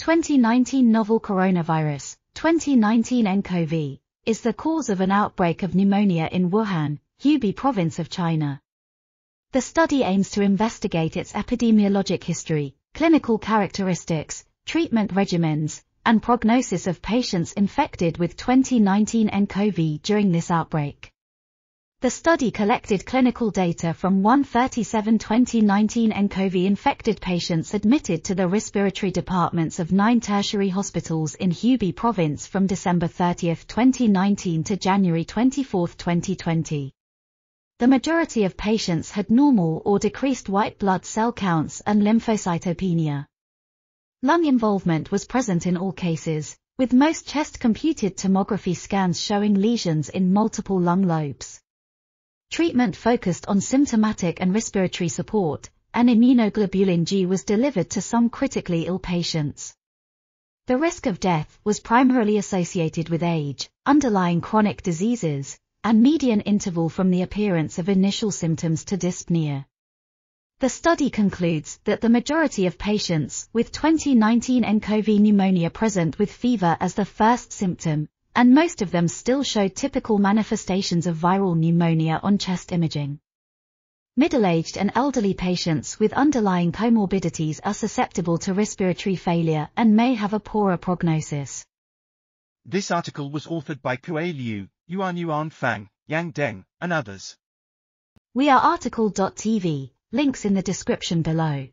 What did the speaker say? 2019 novel coronavirus, 2019-nCoV, is the cause of an outbreak of pneumonia in Wuhan, Hubei province of China. The study aims to investigate its epidemiologic history, clinical characteristics, treatment regimens, and prognosis of patients infected with 2019-nCoV during this outbreak. The study collected clinical data from 137 2019-nCoV infected patients admitted to the respiratory departments of 9 tertiary hospitals in Hubei province from December 30, 2019 to January 24, 2020. The majority of patients had normal or decreased white blood cell counts and lymphocytopenia. Lung involvement was present in all cases, with most chest-computed tomography scans showing lesions in multiple lung lobes. Treatment focused on symptomatic and respiratory support, and immunoglobulin G was delivered to some critically ill patients. The risk of death was primarily associated with age, underlying chronic diseases, and median interval from the appearance of initial symptoms to dyspnea. The study concludes that the majority of patients with 2019-nCoV pneumonia present with fever as the first symptom, and most of them still show typical manifestations of viral pneumonia on chest imaging. Middle-aged and elderly patients with underlying comorbidities are susceptible to respiratory failure and may have a poorer prognosis. This article was authored by Kui Liu, Yuan-Yuan Fang, Yan Deng, and others. We are article.tv, links in the description below.